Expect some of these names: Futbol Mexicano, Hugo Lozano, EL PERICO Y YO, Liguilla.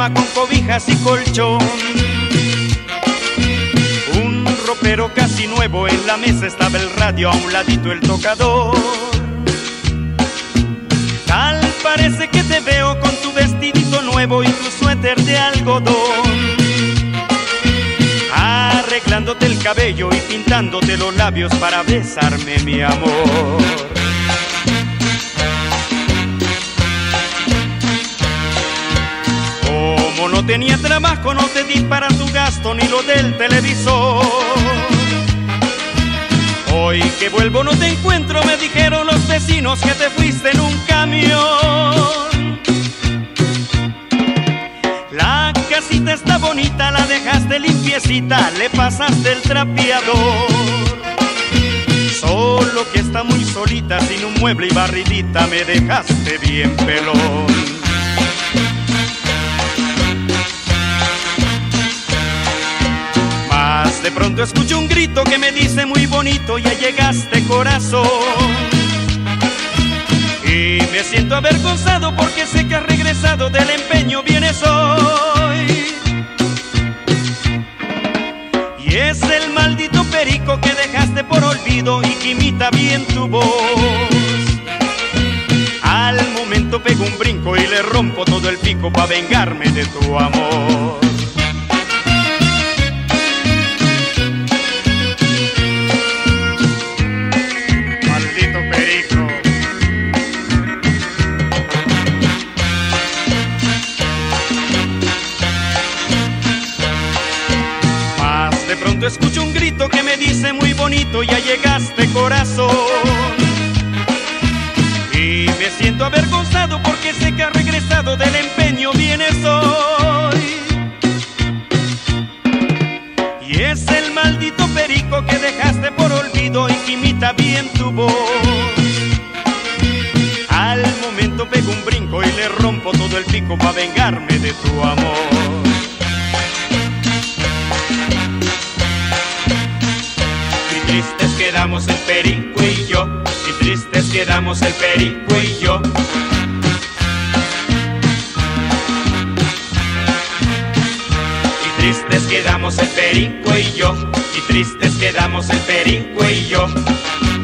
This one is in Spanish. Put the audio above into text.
cama con cobijas y colchón. Un ropero casi nuevo, en la mesa estaba el radio, a un ladito el tocador. Tal parece que te veo con tu vestidito nuevo y tu suéter de algodón, arreglándote el cabello y pintándote los labios para besarme, mi amor. Como no tenía trabajo, no te di para tu gasto ni lo del televisor. Hoy que vuelvo no te encuentro, me dijeron los vecinos que te fuiste en un camión. La casita está bonita, la dejaste limpiecita, le pasaste el trapeador. Solo que está muy solita, sin un mueble y barridita, me dejaste bien pelón. De pronto escucho un grito que me dice muy bonito, ya llegaste, corazón. Y me siento avergonzado porque sé que has regresado, del empeño vienes hoy. Y es el maldito perico que dejaste por olvido y que imita bien tu voz. Al momento pego un brinco y le rompo todo el pico pa' vengarme de tu amor. Escucho un grito que me dice muy bonito, ya llegaste, corazón. Y me siento avergonzado porque sé que has regresado, del empeño vienes hoy. Y es el maldito perico que dejaste por olvido y que imita bien tu voz. Al momento pego un brinco y le rompo todo el pico pa' vengarme de tu amor. Tristes quedamos el perico y yo, y tristes quedamos el perico y yo. Y tristes quedamos el perico y yo, y tristes quedamos el perico y yo.